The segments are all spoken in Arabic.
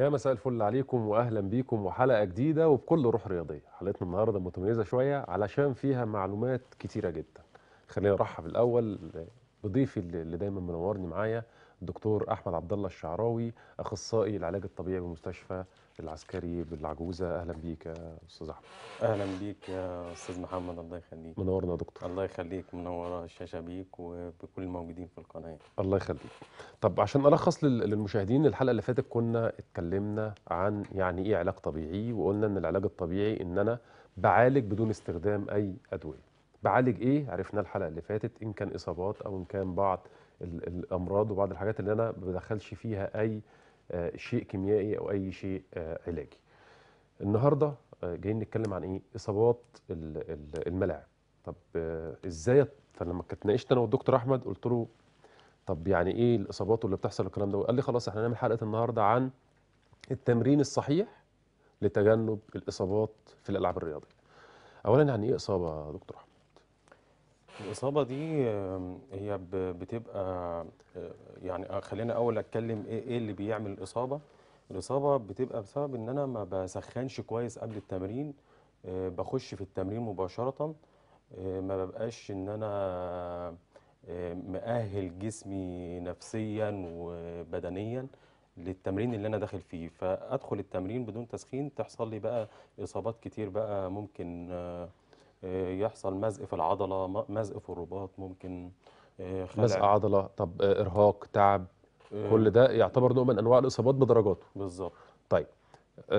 يا مساء الفل عليكم واهلا بيكم وحلقه جديده وبكل روح رياضيه. حلقتنا النهارده متميزه شويه علشان فيها معلومات كتيره جدا. خلينا نرحب الاول بضيفي اللي دايما منورني معايا الدكتور احمد عبد الله الشعراوي، اخصائي العلاج الطبيعي بمستشفى العسكري بالعجوزه. اهلا بيك يا استاذ احمد. اهلا بيك يا استاذ محمد، الله يخليك. منورنا يا دكتور. الله يخليك، منوره الشاشه بيك وبكل الموجودين في القناه. الله يخليك. طب عشان الخص للمشاهدين، الحلقه اللي فاتت كنا اتكلمنا عن يعني ايه علاج طبيعي، وقلنا ان العلاج الطبيعي ان انا بعالج بدون استخدام اي ادويه. بعالج ايه؟ عرفنا الحلقه اللي فاتت، ان كان اصابات او ان كان بعض الامراض وبعض الحاجات اللي انا ما بدخلش فيها اي شيء كيميائي او اي شيء علاجي. النهارده جايين نتكلم عن ايه؟ اصابات الملاعب. طب ازاي؟ فلما اتناقشت انا والدكتور احمد قلت له طب يعني ايه الاصابات اللي بتحصل الكلام ده؟ وقال لي خلاص احنا هنعمل حلقه النهارده عن التمرين الصحيح لتجنب الاصابات في الالعاب الرياضيه. اولا يعني ايه اصابه يا دكتور احمد؟ الإصابة دي هي بتبقى يعني خلينا أول أتكلم إيه اللي بيعمل الإصابة. الإصابة بتبقى بسبب إن أنا ما بسخنش كويس قبل التمرين، بخش في التمرين مباشرة، ما ببقاش إن أنا مؤهل جسمي نفسيا وبدنيا للتمرين اللي أنا داخل فيه، فأدخل التمرين بدون تسخين تحصل لي بقى إصابات كتير. بقى ممكن يحصل مزق في العضله، مزق في الرباط، ممكن مزق عضله. طب ارهاق، تعب، كل ده يعتبر نوع من انواع الاصابات بدرجاته. بالظبط. طيب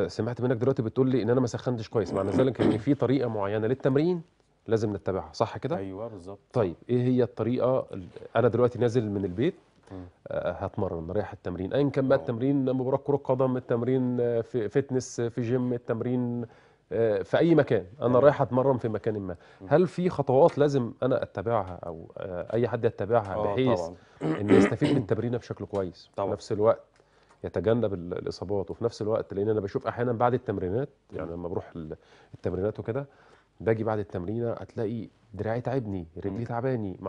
سمعت منك دلوقتي بتقول لي ان انا ما سخنتش كويس، معنى ذلك ان في طريقه معينه للتمرين لازم نتبعها، صح كده؟ ايوه بالظبط. طيب ايه هي الطريقه؟ انا دلوقتي نازل من البيت هتمرن، رايح التمرين ايا كان بقى، التمرين مباراه كره قدم، التمرين في فتنس، في جيم، التمرين في أي مكان، أنا رايح أتمرن في مكان ما، هل في خطوات لازم أنا أتبعها أو أي حد يتبعها بحيث إن يستفيد من التمرين بشكل كويس، في نفس الوقت يتجنب الإصابات، وفي نفس الوقت لأن أنا بشوف أحيانا بعد التمرينات، يعني لما بروح التمرينات وكده باجي بعد التمرينة هتلاقي دراعي تعبني، رجلي تعباني،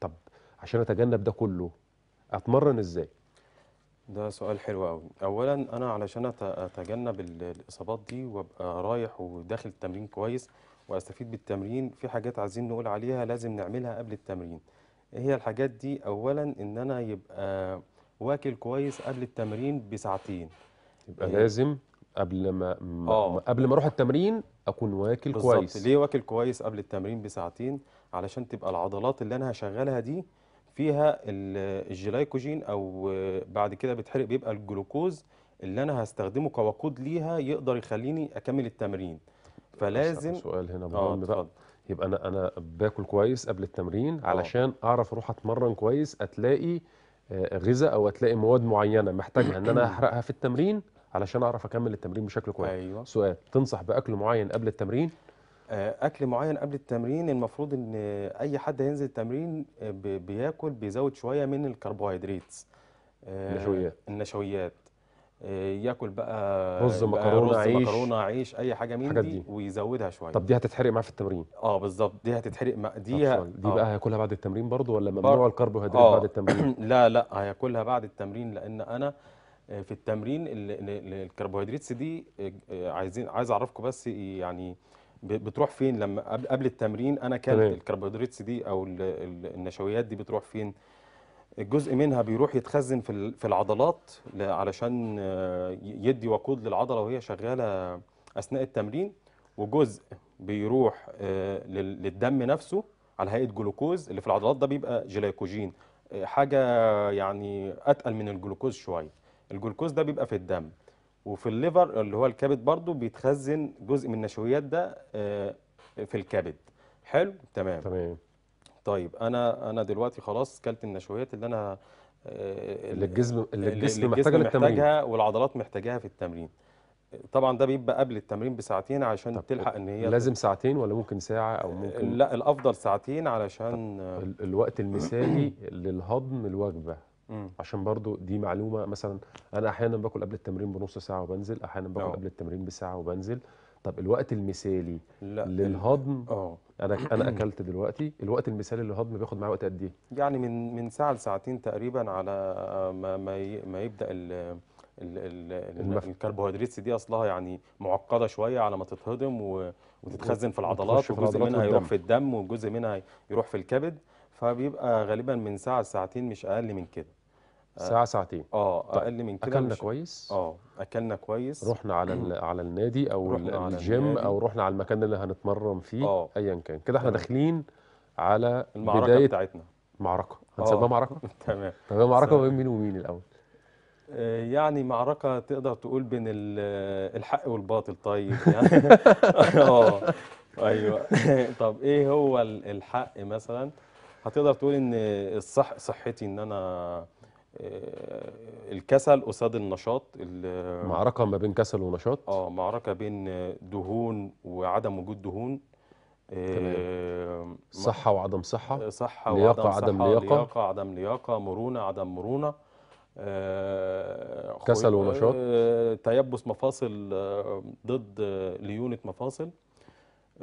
طب عشان أتجنب ده كله أتمرن إزاي؟ ده سؤال حلو قوي. اولا انا علشان اتجنب الاصابات دي وابقى رايح وداخل التمرين كويس واستفيد بالتمرين، في حاجات عايزين نقول عليها لازم نعملها قبل التمرين. هي الحاجات دي؟ اولا ان انا يبقى واكل كويس قبل التمرين بساعتين، يبقى لازم قبل ما قبل ما اروح التمرين اكون واكل كويس. بالظبط. ليه واكل كويس قبل التمرين بساعتين؟ علشان تبقى العضلات اللي انا هشغلها دي فيها الجلايكوجين، او بعد كده بيتحرق بيبقى الجلوكوز اللي انا هستخدمه كوقود ليها، يقدر يخليني اكمل التمرين. فلازم سؤال هنا مهم بقى، يبقى انا باكل كويس قبل التمرين علشان اعرف اروح اتمرن كويس، اتلاقي غذاء او اتلاقي مواد معينه محتاجها ان انا احرقها في التمرين علشان اعرف اكمل التمرين بشكل كويس. أيوة. سؤال، تنصح باكل معين قبل التمرين؟ اكل معين قبل التمرين، المفروض ان اي حد هينزل التمرين بياكل، بيزود شويه من الكربوهيدرات، النشويات، ياكل بقى رز، مكرونه، عيش، اي حاجه من دي ويزودها شويه. طب دي هتتحرق معاه في التمرين؟ بالظبط، دي هتتحرق مع دي بقى هياكلها بعد التمرين برضو ولا ممنوع الكربوهيدرات بعد التمرين؟ لا هياكلها بعد التمرين، لان انا في التمرين الكربوهيدرات دي عايز اعرفكم بس يعني بتروح فين لما قبل التمرين انا كلت الكربوهيدرات دي او النشويات دي، بتروح فين؟ الجزء منها بيروح يتخزن في العضلات علشان يدي وقود للعضله وهي شغاله اثناء التمرين، وجزء بيروح للدم نفسه على هيئه جلوكوز. اللي في العضلات ده بيبقى جلايكوجين، حاجه يعني اتقل من الجلوكوز شويه. الجلوكوز ده بيبقى في الدم، وفي الليفر اللي هو الكبد برضو بيتخزن جزء من النشويات ده في الكبد. حلو، تمام. طيب انا دلوقتي خلاص كلت النشويات اللي انا اللي الجسم محتاجها والعضلات محتاجاها في التمرين. طبعا ده بيبقى قبل التمرين بساعتين عشان تلحق ان هي لازم ساعتين ولا ممكن ساعه او ممكن؟ لا، الافضل ساعتين علشان الوقت المثالي للهضم الوجبه. عشان برضو دي معلومه، مثلا انا احيانا باكل قبل التمرين بنص ساعه وبنزل، احيانا باكل قبل التمرين بساعه وبنزل. طب الوقت المثالي للهضم انا اكلت دلوقتي، الوقت المثالي للهضم بياخد معايا وقت قد ايه؟ يعني من ساعه لساعتين تقريبا على ما يبدا الكربوهيدرات دي اصلها يعني معقده شويه على ما تتهضم وتتخزن في العضلات، وجزء منها يروح في الدم وجزء منها يروح في الكبد، فبيبقى غالبا من ساعه لساعتين مش اقل من كده. ساعه ساعتين اقل من كده. اكلنا كويس، اكلنا كويس، رحنا على على النادي او الجيم او رحنا على المكان اللي هنتمرن فيه ايا كان كده، احنا داخلين على المعركه بتاعتنا. معركه هنسميها معركه. تمام. طب معركه بين مين ومين الاول؟ يعني معركة تقدر تقول بين الحق والباطل. طيب يعني ايوه. طب ايه هو الحق مثلا؟ هتقدر تقول ان الصح، صحتي، ان انا الكسل قصاد النشاط. معركة ما بين كسل ونشاط. معركة بين دهون وعدم وجود دهون. صحة وعدم صحة، صحة لياقة وعدم لياقة، لياقة عدم لياقة، مرونة عدم مرونة، كسل ونشاط، تيبس مفاصل ضد ليونة مفاصل.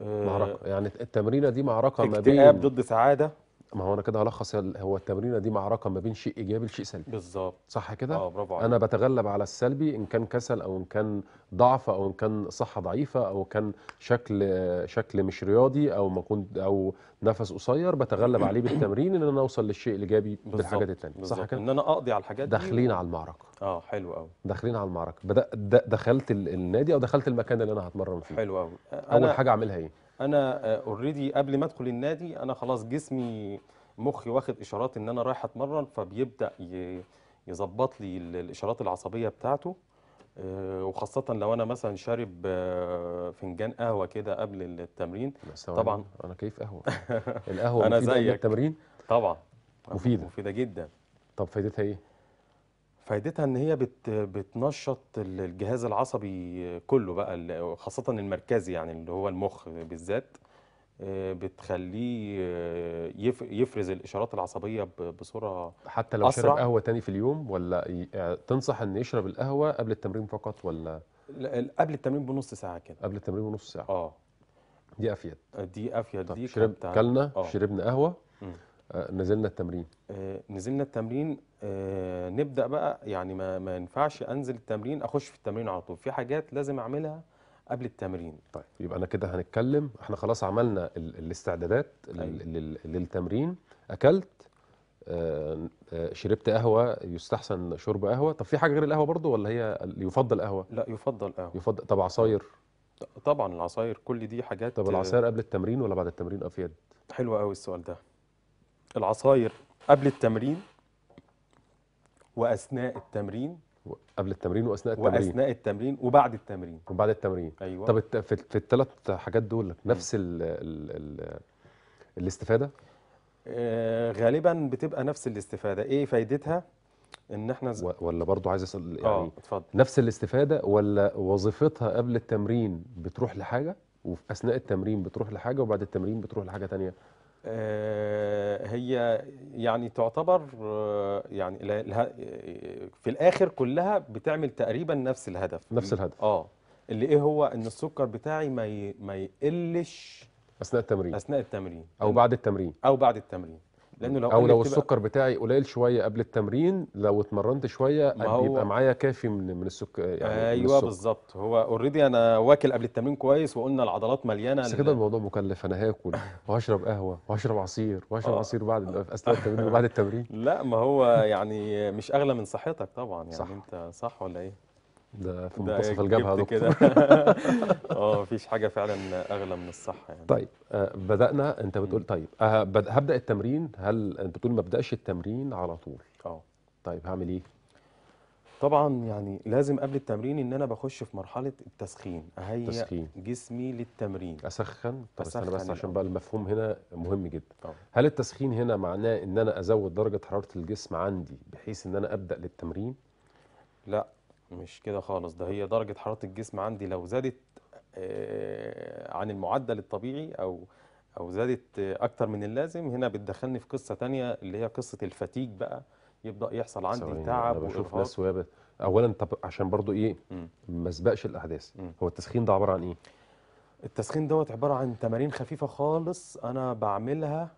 معركة، يعني التمرينة دي معركة ما بين اكتئاب ضد سعادة. ما هو انا كده هلخص، هو التمرينة دي معركة ما بين شيء ايجابي لشيء سلبي. بالظبط، صح كده. برافو عليك. انا بتغلب على السلبي، ان كان كسل او ان كان ضعف او ان كان صحة ضعيفة او كان شكل مش رياضي او ما كنت او نفس قصير، بتغلب عليه بالتمرين ان انا اوصل للشيء الايجابي بالحاجات الثانيه. صح كده، ان انا اقضي على الحاجات دي. داخلين على المعركة. حلو قوي. داخلين على المعركة، دخلت النادي او دخلت المكان اللي انا هتمرن فيه. حلو قوي. اول حاجة اعملها ايه؟ انا اوريدي قبل ما ادخل النادي انا خلاص جسمي، مخي واخد اشارات ان انا رايح اتمرن، فبيبدا يظبط لي الاشارات العصبيه بتاعته، وخاصه لو انا مثلا شارب فنجان قهوه كده قبل التمرين. طبعا انا كيف قهوه. القهوه انا زيك. التمرين طبعا مفيده جدا. طب فايدتها ايه؟ فايدتها ان هي بتنشط الجهاز العصبي كله بقى، خاصة المركزي يعني اللي هو المخ بالذات، بتخليه يفرز الاشارات العصبية بصورة حتى لو أسرع. شرب قهوة تاني في اليوم، ولا تنصح ان يشرب القهوة قبل التمرين فقط ولا؟ قبل التمرين بنص ساعة كده. قبل التمرين بنص ساعة. دي افيد. دي افيد. طب دي كلنا شربنا قهوة، نزلنا التمرين. نبدأ بقى، يعني ما ينفعش أنزل التمرين أخش في التمرين على طول، في حاجات لازم أعملها قبل التمرين. طيب يبقى أنا كده هنتكلم، إحنا خلاص عملنا الاستعدادات. أيوة. للتمرين، أكلت، شربت قهوة، يستحسن شرب قهوة. طب في حاجة غير القهوة برضو ولا هي يفضل قهوة؟ لا يفضل قهوة. يفضل. طب عصاير؟ طبعا العصاير، كل دي حاجات. طب العصاير قبل التمرين ولا بعد التمرين أفيد؟ حلو قوي السؤال ده. العصاير قبل التمرين وأثناء التمرين. قبل التمرين وأثناء التمرين. وأثناء التمرين وبعد التمرين. وبعد التمرين. أيوة. طب في الثلاث حاجات دول نفس ال الاستفادة؟ غالبا بتبقى نفس الاستفادة. إيه فايدتها؟ إن إحنا ولا برضو عايز أسأل يعني. اتفضل. نفس الاستفادة ولا وظيفتها قبل التمرين بتروح لحاجة، وفي أثناء التمرين بتروح لحاجة، وبعد التمرين بتروح لحاجة تانية؟ هي يعني تعتبر يعني في الآخر كلها بتعمل تقريبا نفس الهدف. نفس الهدف. اللي ايه هو؟ ان السكر بتاعي ما يقلش اثناء التمرين. اثناء التمرين او بعد التمرين. او بعد التمرين، لانه لو السكر بتاعي قليل شويه قبل التمرين، لو اتمرنت شويه بيبقى معايا كافي من السكر يعني. ايوه بالظبط. هو اوريدي انا واكل قبل التمرين كويس، وقلنا العضلات مليانه. بس كده الموضوع مكلف، انا هاكل وهشرب قهوه وهشرب عصير وهشرب عصير بعد اثناء التمرين وبعد التمرين. لا ما هو يعني مش اغلى من صحتك طبعا يعني. صح. انت صح ولا ايه؟ ده في منتصف الجبهه يا دكتور. مفيش حاجه فعلا اغلى من الصحه يعني. طيب بدانا، انت بتقول طيب هبدا التمرين، هل انت بتقول ما ابداش التمرين على طول؟ طيب هعمل ايه؟ طبعا يعني لازم قبل التمرين ان انا بخش في مرحله التسخين، اهيئ جسمي للتمرين. اسخن. طب استنى بس عشان بقى المفهوم هنا مهم جدا. هل التسخين هنا معناه ان انا ازود درجه حراره الجسم عندي بحيث ان انا ابدا للتمرين؟ لا مش كده خالص. ده هي درجة حرارة الجسم عندي لو زادت عن المعدل الطبيعي أو زادت أكتر من اللازم، هنا بتدخلني في قصة تانية اللي هي قصة الفاتيج بقى، يبدأ يحصل عندي تعب وإرهاق. أولا طب عشان برضو إيه ما سبقش الأحداث، هو التسخين ده عبارة عن إيه؟ التسخين دوت عبارة عن تمارين خفيفة خالص أنا بعملها،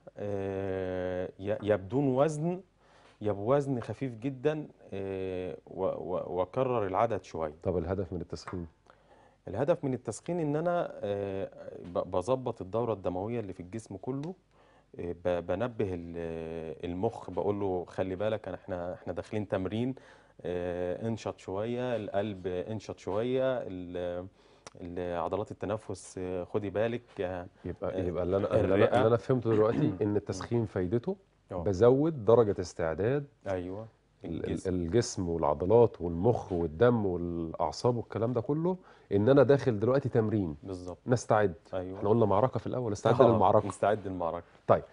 يا بدون وزن يا بوزن خفيف جدا، واكرر العدد شويه. طب الهدف من التسخين؟ الهدف من التسخين ان انا بظبط الدوره الدمويه اللي في الجسم كله، بنبه المخ بقول له خلي بالك احنا داخلين تمرين، انشط شويه، القلب انشط شويه، عضلات التنفس خدي بالك. يبقى اللي انا فهمته دلوقتي ان التسخين فايدته بزود درجه استعداد ايوه الجسم والعضلات والمخ والدم والاعصاب والكلام ده كله، ان انا داخل دلوقتي تمرين بالظبط نستعد. أيوة. احنا قلنا معركه في الاول، نستعد للمعركه، نستعد للمعركه. طيب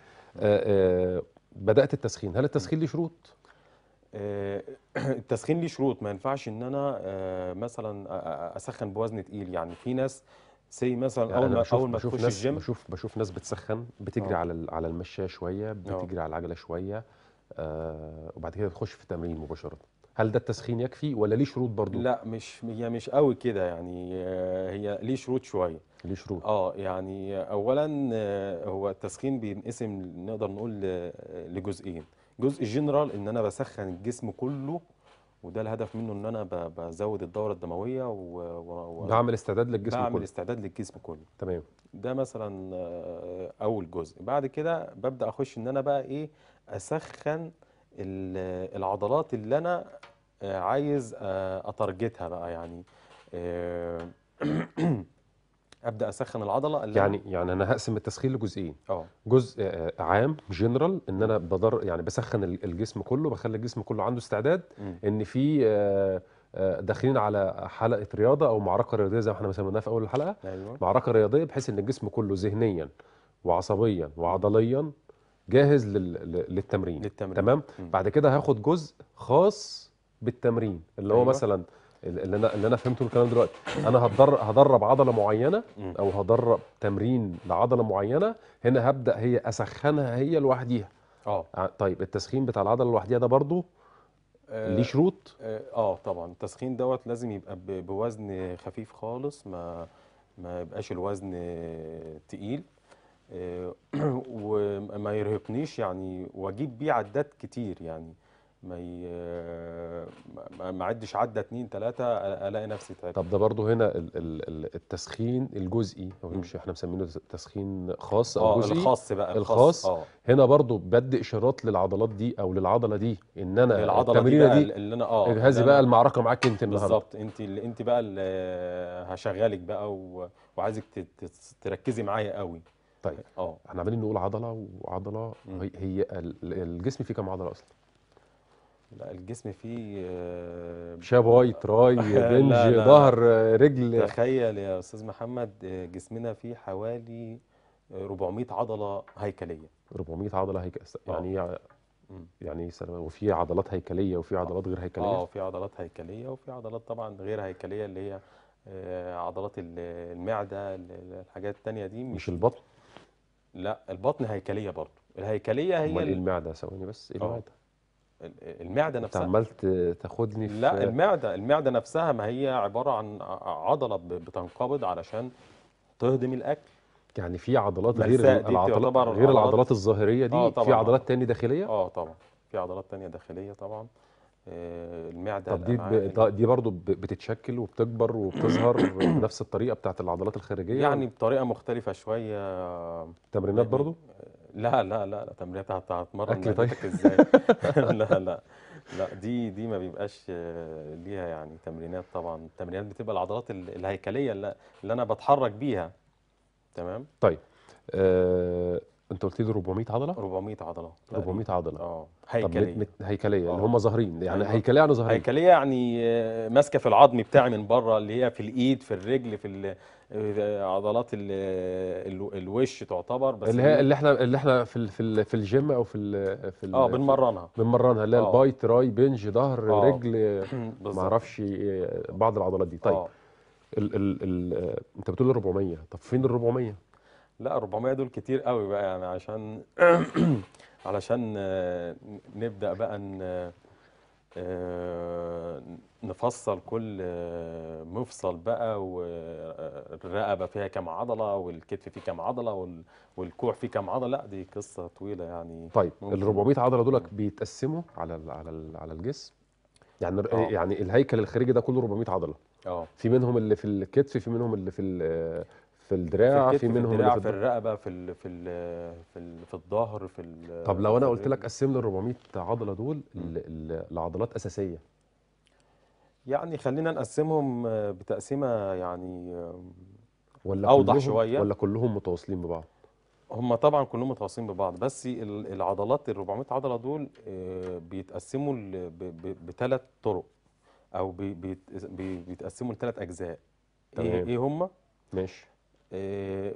بدات التسخين، هل التسخين ليه شروط؟ التسخين ليه شروط، ما ينفعش ان انا مثلا اسخن بوزن تقيل. يعني في ناس سي مثلا يعني اول ما تخش الجيم بشوف ناس بتسخن، بتجري على المشاية شويه، بتجري على العجله شويه، وبعد كده تخش في التمرين مباشره. هل ده التسخين يكفي ولا ليه شروط برضو؟ لا مش قوي كده يعني، هي ليه شروط شويه. ليه شروط؟ يعني اولا هو التسخين بينقسم نقدر نقول لجزئين، جزء جنرال ان انا بسخن الجسم كله وده الهدف منه ان انا بزود الدوره الدمويه بعمل استعداد للجسم كله. بعمل استعداد للجسم كله. تمام. ده مثلا اول جزء. بعد كده ببدا اخش ان انا بقى ايه اسخن العضلات اللي انا عايز اتارجتها بقى، يعني ابدا اسخن العضله اللي يعني انا هقسم التسخين لجزئين. جزء عام جنرال ان انا يعني بسخن الجسم كله، بخلي الجسم كله عنده استعداد ان في داخلين على حلقه رياضه او معركه رياضيه زي ما احنا سميناها في اول الحلقه. أيوة. معركه رياضيه بحيث ان الجسم كله ذهنيا وعصبيا وعضليا جاهز للتمرين. تمام. بعد كده هاخد جزء خاص بالتمرين اللي هو مثلا اللي انا فهمته الكلام دلوقتي، انا هدرب عضله معينه او هدرب تمرين لعضله معينه، هنا هبدا هي اسخنها هي لوحديها. طيب التسخين بتاع العضله لوحديها ده برضو ليه شروط؟ طبعا التسخين دوت لازم يبقى بوزن خفيف خالص، ما يبقاش الوزن تقيل وما يرهقنيش يعني، واجيب بيه عدات كتير يعني ما عدش عدة 2 3 الاقي نفسي تعبت. طب ده برضه هنا التسخين الجزئي او مش احنا مسمينه تسخين خاص او جزئي. الخاص بقى الخاص هنا برضه بدي اشارات للعضلات دي او للعضله دي ان انا التمرينه دي اللي انا اجهزي بقى المعركه معاك انت النهارده بالظبط، انت بقى هشغلك بقى وعايزك تركزي معايا قوي. طيب احنا عمالين نقول عضله وعضله، هي الجسم فيه كام عضله اصلا؟ لا الجسم فيه شباي، تراي، بنج، ظهر، رجل. تخيل يا استاذ محمد جسمنا فيه حوالي 400 عضله هيكليه. 400 عضله هيكليه يعني وفي عضلات هيكليه وفي عضلات غير هيكليه. في عضلات هيكليه وفي عضلات طبعا غير هيكليه اللي هي عضلات المعده، الحاجات الثانيه دي مش البطن. لا البطن هيكليه برضه، الهيكليه هي المعده. ثواني بس، المعده نفسها عملت تاخدني في لا المعده نفسها ما هي عباره عن عضله بتنقبض علشان تهضم الاكل. يعني في عضلات غير العضلات الظاهريه دي. في عضلات تانية داخليه. طبعا في عضلات تانية داخليه طبعا. المعده. طب دي برضه بتتشكل وبتكبر وبتظهر بنفس الطريقه بتاعت العضلات الخارجيه يعني بطريقه مختلفه شويه. تمرينات برضه؟ لا تمرينات هتمرن معدتك ازاي؟ لا لا لا دي ما بيبقاش ليها يعني تمرينات. طبعا التمرينات بتبقى العضلات الهيكليه اللي انا بتحرك بيها. تمام. طيب انت قلت لي 400 عضله؟ 400 عضله. 400 عضله هيكليه. هيكليه اللي هم ظاهرين يعني. هيكليه يعني ظاهرين. هيكليه يعني ماسكه في العظم بتاعي من بره، اللي هي في الايد، في الرجل، في عضلات الوش تعتبر، بس اللي احنا في الجيم او في بنمرنها اللي هي الباي، تراي، بنج، ظهر، رجل، ما اعرفش بعض العضلات دي. طيب انت بتقول 400، طب فين ال 400؟ لا 400 دول كتير قوي بقى يعني عشان نبدأ بقى نفصل كل مفصل بقى، والرقبة فيها كام عضلة، والكتف فيه كام عضلة، والكوع فيه كام عضلة. لا دي قصة طويلة يعني. طيب ال 400 عضلة دولك بيتقسموا على الجسم يعني يعني الهيكل الخارجي ده كله 400 عضله، في منهم اللي في الكتف، في منهم اللي في الدراع، في منهم اللي في الرقبه، في الظهر، في طب لو انا قلت لك قسمنا ال 400 عضله دول لعضلات اساسيه، يعني خلينا نقسمهم بتقسيمه يعني ولا اوضح شويه، ولا كلهم متواصلين ببعض؟ هم طبعا كلهم متواصلين ببعض، بس العضلات ال 400 عضله دول بيتقسموا بثلاث طرق، او بيتقسموا لثلاث اجزاء. ايه هم؟ ماشي.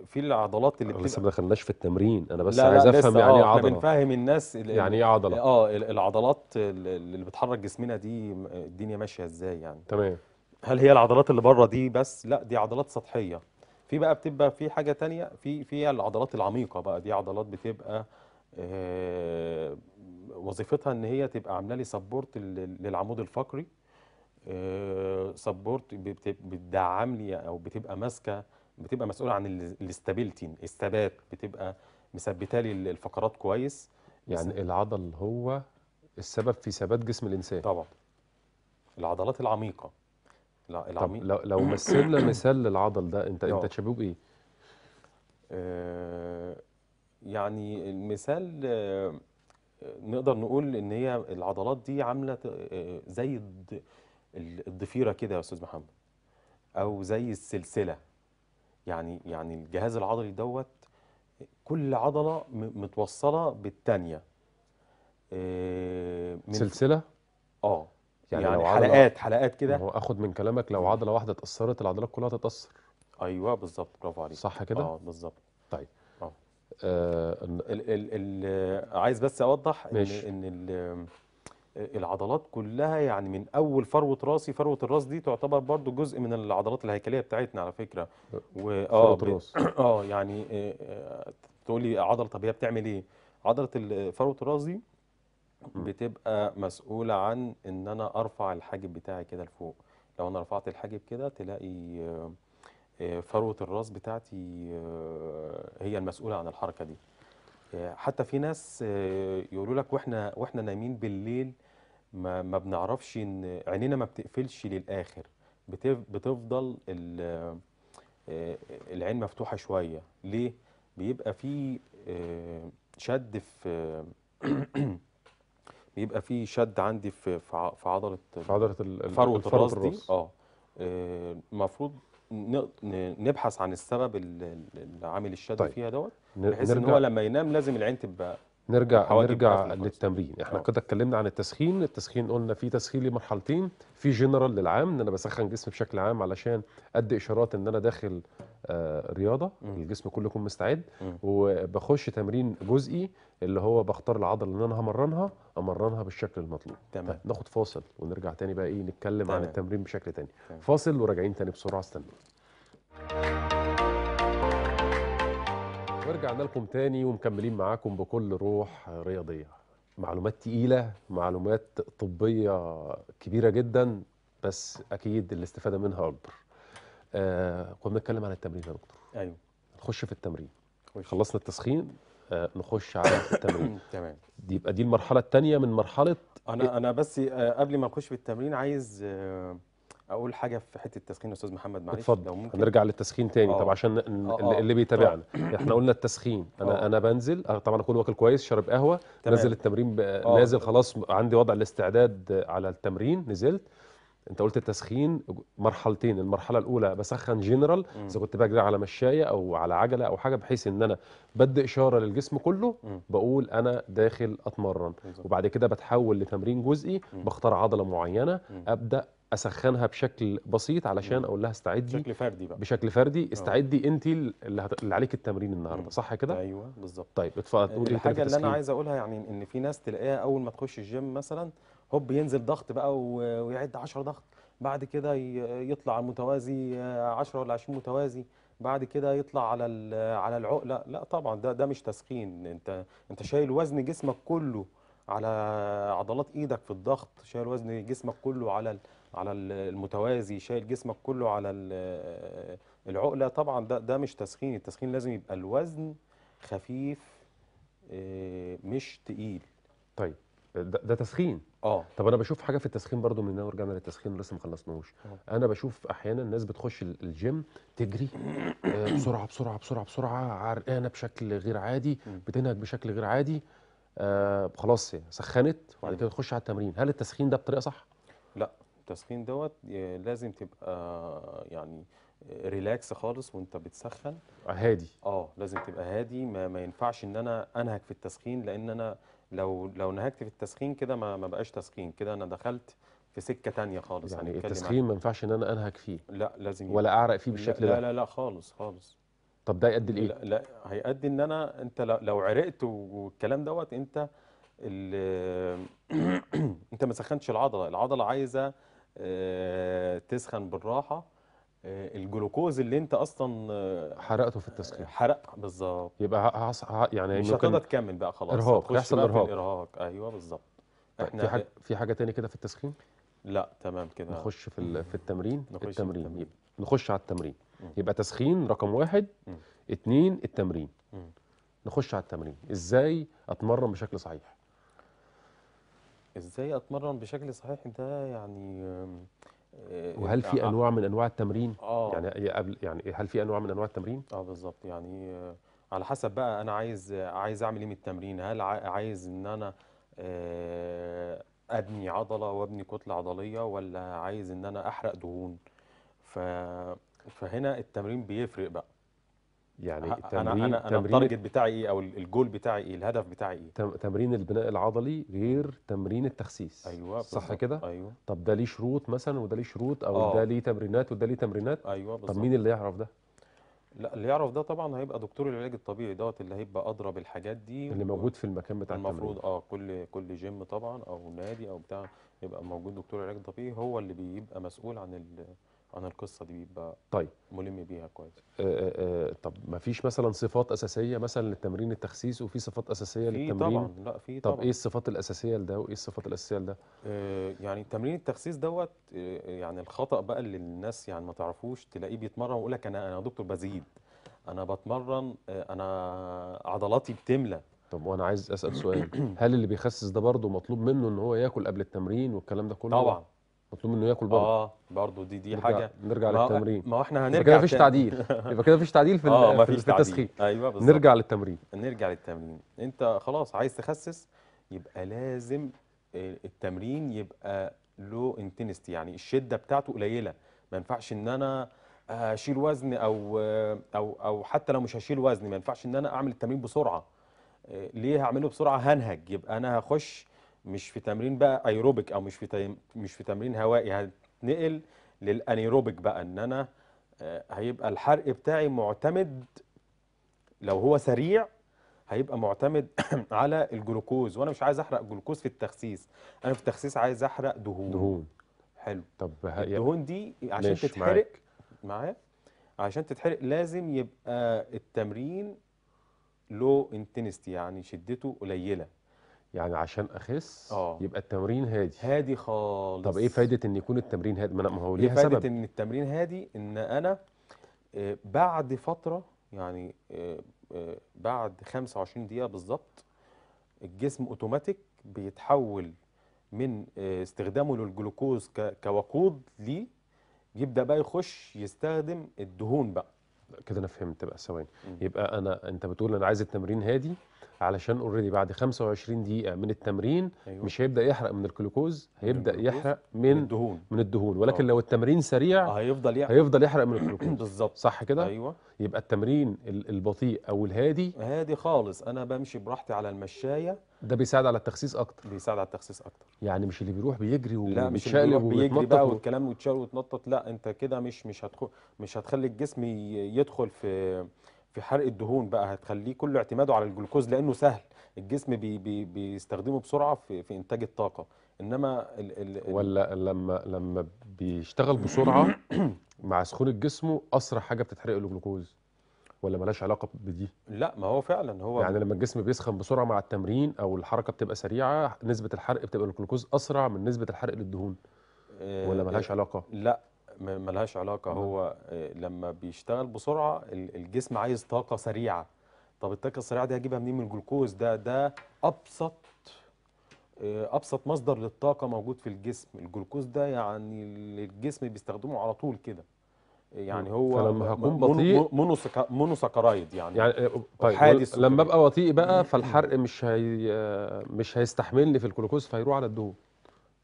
في العضلات اللي لسه ما دخلناش في التمرين، انا بس عايز افهم يعني ايه عضله. احنا بنفهم الناس يعني ايه عضله. العضلات اللي بتحرك جسمنا دي الدنيا ماشيه ازاي يعني. تمام. هل هي العضلات اللي بره دي بس؟ لا، دي عضلات سطحيه. في بقى بتبقى في حاجه تانية، في العضلات العميقه بقى، دي عضلات بتبقى وظيفتها ان هي تبقى عامله لي سبورت للعمود الفقري، سبورت بتدعم لي، او بتبقى ماسكه، بتبقى مسؤوله عن الاستابيلتي، الثبات، بتبقى مثبته لي الفقرات كويس. يعني العضل هو السبب في ثبات جسم الانسان طبعا. العضلات العميقه. لا العميق. طب لو مثلنا مثال للعضل ده، انت تشبهه بايه؟ يعني المثال نقدر نقول ان هي العضلات دي عامله زي الضفيره كده يا استاذ محمد، او زي السلسله. يعني الجهاز العضلي دوت كل عضله متوصله بالثانيه. سلسله؟ يعني حلقات كده. هو اخد من كلامك لو عضله واحده اتاثرت العضلات كلها تتاثر. ايوه بالظبط، برافو عليك. صح كده؟ بالظبط. طيب عايز بس اوضح ان العضلات كلها، يعني من اول فروه راسي، فروه الراس دي تعتبر برضو جزء من العضلات الهيكليه بتاعتنا على فكره. فروه الراس يعني تقولي عضله، طب هي بتعمل ايه؟ عضله فروه الراس دي بتبقى مسؤولة عن ان انا ارفع الحاجب بتاعي كده لفوق. لو انا رفعت الحاجب كده تلاقي فروة الراس بتاعتي هي المسؤولة عن الحركة دي. حتى في ناس يقولوا لك واحنا نايمين بالليل ما بنعرفش، ان عينينا ما بتقفلش للاخر، بتفضل العين مفتوحة شوية. ليه؟ بيبقى في شد في بيبقى في شد عندي في عضله فروه الراس دي. المفروض نبحث عن السبب اللي عامل الشد. طيب. فيها دوت، بحيث ان هو لما ينام لازم العين تبقى نرجع للتمرين. احنا كده اتكلمنا عن التسخين قلنا في تسخين لمرحلتين، في جنرال للعام ان انا بسخن جسمي بشكل عام علشان ادي اشارات ان انا داخل رياضه، الجسم كله يكون مستعد، وبخش تمرين جزئي اللي هو بختار العضله اللي انا امرنها بالشكل المطلوب. تمام. ناخد فاصل ونرجع تاني بقى نتكلم عن التمرين بشكل تاني. فاصل وراجعين تاني بسرعه، استنوا. ورجعنا لكم تاني ومكملين معاكم بكل روح رياضية. معلومات تقيلة، معلومات طبية كبيرة جدا، بس أكيد الاستفادة منها أكبر. كنا بنتكلم عن التمرين يا دكتور. أيوه. نخش في التمرين. خلصنا التسخين، نخش على التمرين. تمام. يبقى دي المرحلة الثانية من مرحلة. أنا بس قبل ما نخش في التمرين عايز اقول حاجه في حته التسخين يا استاذ محمد، معلش. اتفضل. لو ممكن هنرجع للتسخين تاني. طب عشان اللي بيتابعنا احنا قلنا التسخين. انا بنزل طبعا اكون واكل كويس، شارب قهوه، نازل التمرين، نازل خلاص عندي وضع الاستعداد على التمرين. نزلت. انت قلت التسخين مرحلتين، المرحله الاولى بسخن جنرال اذا كنت بجري على مشايه او على عجله او حاجه، بحيث ان انا بدي اشاره للجسم كله بقول انا داخل اتمرن. وبعد كده بتحول لتمرين جزئي، بختار عضله معينه ابدا اسخنها بشكل بسيط علشان اقول لها استعدي بشكل فردي بقى. بشكل فردي استعدي انت اللي عليك التمرين النهارده. صح كده؟ ايوه بالظبط. طيب اتفضل. تقول الحاجه اللي انا عايز اقولها، يعني ان في ناس تلاقيها اول ما تخش الجيم مثلا هوب ينزل ضغط بقى ويعد 10 ضغط، بعد كده يطلع متوازي 10 ولا 20 متوازي، بعد كده يطلع على العقله. لا طبعا ده مش تسخين. انت شايل وزن جسمك كله على عضلات ايدك في الضغط، شايل وزن جسمك كله على المتوازي، شايل جسمك كله على العقله. طبعا ده مش تسخين. التسخين لازم يبقى الوزن خفيف مش تقيل. طيب ده تسخين. طب انا بشوف حاجه في التسخين برضو، من هنا ورجعنا للتسخين لسه ما خلصناهوش. انا بشوف احيانا الناس بتخش الجيم تجري بسرعه بسرعه بسرعه بسرعه، عرقانه بشكل غير عادي، بتنهج بشكل غير عادي، خلاص يعني سخنت وبعد كده تخش على التمرين. هل التسخين ده بطريقه صح؟ لا، التسخين دوت لازم تبقى يعني ريلاكس خالص وانت بتسخن، هادي. لازم تبقى هادي، ما ينفعش ان انا انهك في التسخين، لان انا لو نهجت في التسخين كده ما بقاش تسخين، كده انا دخلت في سكه ثانيه خالص. يعني التسخين ما ينفعش ان انا انهك فيه، لا لازم ولا اعرق فيه بالشكل ده، لا لا لا خالص خالص. طب ده هيؤدي لايه؟ لا هيؤدي ان انا، انت لو عرقت والكلام دوت، انت انت ما سخنتش العضله، العضله عايزه تسخن بالراحه. الجلوكوز اللي انت اصلا حرقته في التسخين حرق بالظبط، يبقى يعني مش هتقدر تكمل بقى، خلاص ارهاق، يحصل ارهاق. ايوه بالظبط. احنا في حاجه تاني كده في التسخين؟ لا تمام كده، نخش في التمرين. التمرين، نخش على التمرين. يبقى تسخين رقم واحد، اتنين التمرين. نخش على التمرين. ازاي اتمرن بشكل صحيح؟ ازاي اتمرن بشكل صحيح ده يعني، وهل في انواع من انواع التمرين؟ يعني هل في انواع من انواع التمرين؟ بالظبط. يعني على حسب بقى انا عايز اعمل ايه من التمرين. هل عايز ان انا ابني عضله وابني كتله عضليه، ولا عايز ان انا احرق دهون؟ فهنا التمرين بيفرق بقى. يعني التمرين، انا التارجت بتاعي ايه، او الجول بتاعي ايه، الهدف بتاعي ايه. تمرين البناء العضلي غير تمرين التخسيس. ايوه صح كده. ايوه. طب ده ليه شروط مثلا، وده ليه شروط، او ده ليه تمرينات وده ليه تمرينات. ايوه بالظبط. طب مين اللي يعرف ده؟ لا، اللي يعرف ده طبعا هيبقى دكتور العلاج الطبيعي دوت، اللي هيبقى ادرى بالحاجات دي، اللي موجود في المكان بتاع التمرين المفروض. كل جيم طبعا او نادي او بتاع يبقى موجود دكتور العلاج الطبيعي، هو اللي بيبقى مسؤول عن القصه دي، بيبقى طيب ملم بيها كويس. طب ما فيش مثلا صفات اساسيه مثلا للتمرين التخسيس، وفي صفات اساسيه للتمرين؟ طبعا، لا في طبعا. طب ايه الصفات الاساسيه لده وايه الصفات الاساسيه لده؟ يعني تمرين التخسيس دوت، يعني الخطا بقى اللي الناس يعني ما تعرفوش، تلاقيه بيتمرن ويقول لك انا دكتور بزيد، انا بتمرن، انا عضلاتي بتملى. طب وانا عايز اسال سؤال، هل اللي بيخسس ده برضه مطلوب منه ان هو ياكل قبل التمرين والكلام ده كله؟ طبعا مطلوب انه ياكل برضه. برضه دي حاجه. نرجع للتمرين. ما احنا هنرجع، يبقى كده مفيش تعديل. يبقى كده مفيش تعديل في التسخين. ايوه بالظبط. نرجع للتمرين. انت خلاص عايز تخسس، يبقى لازم التمرين يبقى لو انتنستي، يعني الشده بتاعته قليله. ما ينفعش ان انا اشيل وزن، او حتى لو مش هشيل وزن، ما ينفعش ان انا اعمل التمرين بسرعه. ليه هعمله بسرعه؟ هنهج. يبقى انا هخش مش في تمرين بقى ايروبيك، او مش في تمرين هوائي، هتنقل للانيروبيك بقى، ان انا هيبقى الحرق بتاعي معتمد، لو هو سريع هيبقى معتمد على الجلوكوز، وانا مش عايز احرق جلوكوز في التخسيس. انا في التخسيس عايز احرق دهون. حلو. طب الدهون دي عشان تتحرق معايا، عشان تتحرق لازم يبقى التمرين لو انتنستي، يعني شدته قليله. يعني عشان اخس يبقى التمرين هادي خالص. طب ايه فايده ان يكون التمرين هادي؟ ما هو ليها سبب. فايده ان التمرين هادي، ان انا بعد فتره، يعني بعد 25 دقيقه بالظبط، الجسم اوتوماتيك بيتحول من استخدامه للجلوكوز كوقود، ليه يبدا بقى يخش يستخدم الدهون بقى كده. انا فهمت بقى ثواني. يبقى انت بتقول انا عايز التمرين هادي، علشان اوريدي بعد 25 دقيقه من التمرين مش هيبدا يحرق من الجلوكوز، هيبدا يحرق من الدهون. ولكن لو التمرين سريع هيفضل يحرق من الجلوكوز. بالظبط صح كده. ايوه. يبقى التمرين البطيء او الهادي، هادي خالص، انا بمشي براحتي على المشايه، ده بيساعد على التخسيس اكتر. يعني مش اللي بيروح بيجري وبيتشقلب وبيجري بقى والكلام، ويتشقلب ويتنطط. لا، انت كده مش هتخلي الجسم يدخل في حرق الدهون بقى، هتخليه كله اعتماده على الجلوكوز، لانه سهل، الجسم بي بي بيستخدمه بسرعه في انتاج الطاقه. انما ولا لما بيشتغل بسرعه مع سخونه جسمه، اسرع حاجه بتتحرق الجلوكوز، ولا مالهاش علاقه بدي؟ لا، ما هو فعلا هو يعني لما الجسم بيسخن بسرعه مع التمرين، او الحركه بتبقى سريعه، نسبه الحرق بتبقى الجلوكوز اسرع من نسبه الحرق للدهون، ولا مالهاش علاقه؟ لا ملهاش علاقة. هو لما بيشتغل بسرعة، الجسم عايز طاقة سريعة. طب الطاقة السريعة دي هجيبها منين؟ من الجلوكوز. ده أبسط ابسط مصدر للطاقه موجود في الجسم. الجلوكوز ده يعني الجسم بيستخدمه على طول كده، يعني هو فلما هكون بطيء مونوساكرايد يعني طيب لما ابقى بطيء بقى فالحرق مش هيستحملني في الجلوكوز فيروح على الدهون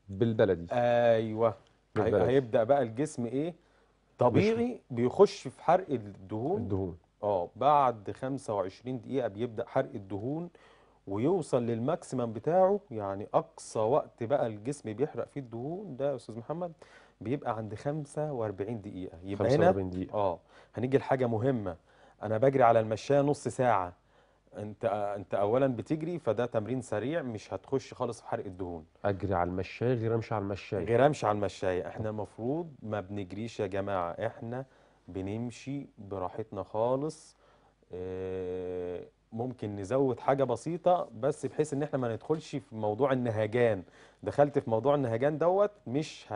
بالبلدي. ايوه بالبلدي. هيبدا بقى الجسم ايه طبيعي بيخش في حرق الدهون بعد 25 دقيقه بيبدا حرق الدهون ويوصل للماكسيمم بتاعه، يعني اقصى وقت بقى الجسم بيحرق فيه الدهون ده يا استاذ محمد بيبقى عند 45 دقيقة. يبقى 45 دقيقة. هنيجي لحاجة مهمة، أنا بجري على المشاية نص ساعة، أنت أولاً بتجري فده تمرين سريع مش هتخش خالص في حرق الدهون. أجري على المشاية غير أمشي على المشاية. إحنا المفروض ما بنجريش يا جماعة، إحنا بنمشي براحتنا خالص، ممكن نزود حاجة بسيطة بس بحيث إن إحنا ما ندخلش في موضوع النهجان. دخلت في موضوع النهجان دوت مش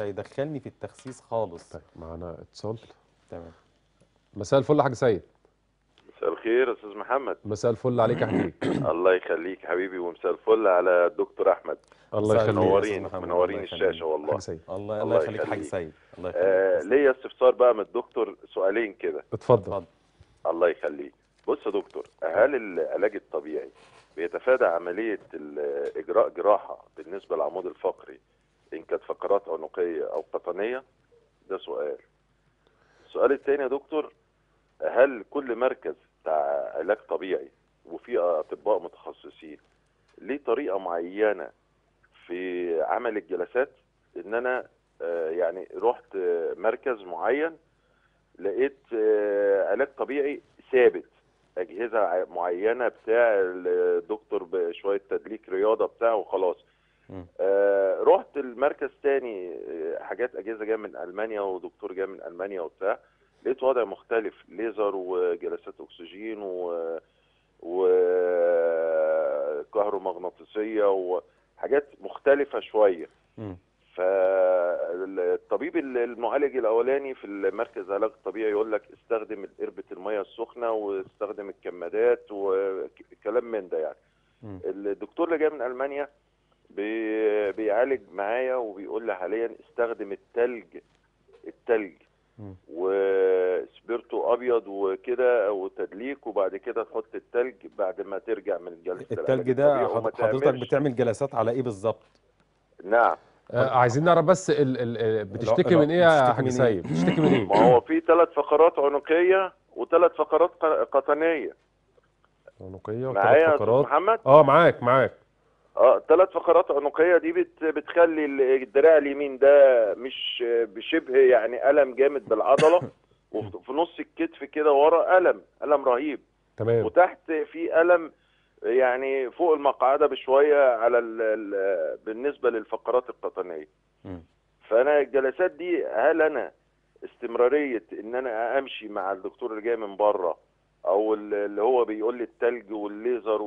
هيدخلني في التخسيس خالص. طيب معانا اتصال. تمام. مساء الفل يا حاج سيد. مساء الخير يا استاذ محمد. مساء الفل عليك يا حبيبي. الله يخليك حبيبي، ومساء الفل على الدكتور احمد. الله يخليك. منورين الشاشه والله. حاج سيد. الله يخليك حاج سيد. الله يخليك. ليا استفسار بقى من الدكتور، سؤالين كده. اتفضل. الله يخليك. بص يا دكتور، هل العلاج الطبيعي بيتفادى عملية إجراء جراحة بالنسبة للعمود الفقري إن كانت فقرات عنقية أو قطنية؟ ده سؤال. السؤال الثاني يا دكتور، هل كل مركز بتاع علاج طبيعي وفيه أطباء متخصصين ليه طريقة معينة في عمل الجلسات؟ إن أنا يعني رحت مركز معين لقيت علاج طبيعي ثابت، اجهزه معينه بتاع الدكتور بشويه تدليك رياضه بتاعه وخلاص. رحت المركز تاني حاجات اجهزه جايه من المانيا ودكتور جايه من المانيا وبتاع، لقيت وضع مختلف، ليزر وجلسات اكسجين وكهرومغناطيسيه وحاجات مختلفه شويه. فالطبيب المعالج الاولاني في المركز العلاج الطبيعي يقول لك استخدم قربة الميه السخنه واستخدم الكمادات وكلام من ده يعني. الدكتور اللي جاي من المانيا بيعالج معايا وبيقول لي حاليا استخدم التلج وسبيرتو ابيض وكده وتدليك، وبعد كده تحط التلج بعد ما ترجع من الجلسه. التلج ده حضرتك بتعمل جلسات على ايه بالظبط؟ نعم. عايزين نعرف بس بتشتكي من ايه يا حاج سيد؟ بتشتكي من ايه؟ ما هو في 3 فقرات عنقيه و3 فقرات قطنيه. عنقيه و3 فقرات. محمد؟ معاك. 3 فقرات عنقيه دي بتخلي الدراع اليمين ده مش بشبه يعني الم جامد بالعضله، وفي نص الكتف كده ورا الم رهيب. تمام. وتحت في الم يعني فوق المقعده بشويه على بالنسبه للفقرات القطنيه. فانا الجلسات دي هل انا استمراريه ان انا امشي مع الدكتور اللي جاي من بره او اللي هو بيقول لي التلج والليزر